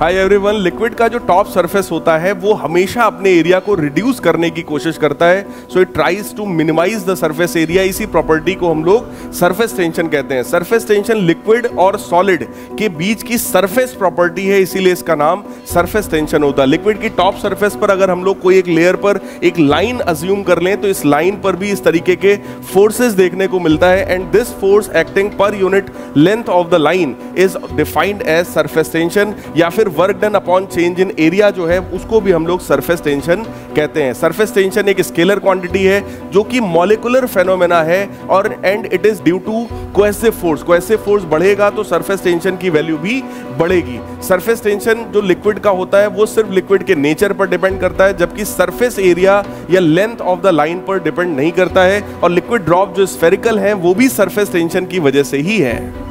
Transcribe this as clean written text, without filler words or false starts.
Hi everyone, liquid का जो top surface होता है वो हमेशा अपने एरिया को रिड्यूस करने की कोशिश करता है, so it tries to minimise the surface area. इसी प्रॉपर्टी को हम लोग सरफेस टेंशन कहते हैं। सरफेस टेंशन लिक्विड और सॉलिड के बीच की सरफेस प्रॉपर्टी है, इसीलिए इसका नाम सरफेस टेंशन होता है। लिक्विड की टॉप सरफेस पर अगर हम लोग कोई एक लेयर पर एक लाइन अज्यूम कर लें तो इस लाइन पर भी इस तरीके के फोर्सेस देखने को मिलता है, and this force acting per unit length of the line is defined as surface tension, या फिर work done upon change in area जो है उसको भी हम लोग सरफेस टेंशन कहते हैं। सरफेस टेंशन एक स्केलर क्वांटिटी है जो कि मॉलिक्यूलर फेनोमेना है, और and it is due to cohesive force. Cohesive force बढ़ेगा तो सरफेस टेंशन की वैल्यू भी बढ़ेगी। सरफेस टेंशन जो लिक्विड का होता है वो सिर्फ लिक्विड के नेचर पर डिपेंड करता है, जबकि सरफेस एरिया या लेंथ ऑफ द लाइन पर डिपेंड नहीं करता है, और लिक्विड ड्रॉप जो स्फेरिकल है वो भी सरफेस टेंशन की वजह से ही है।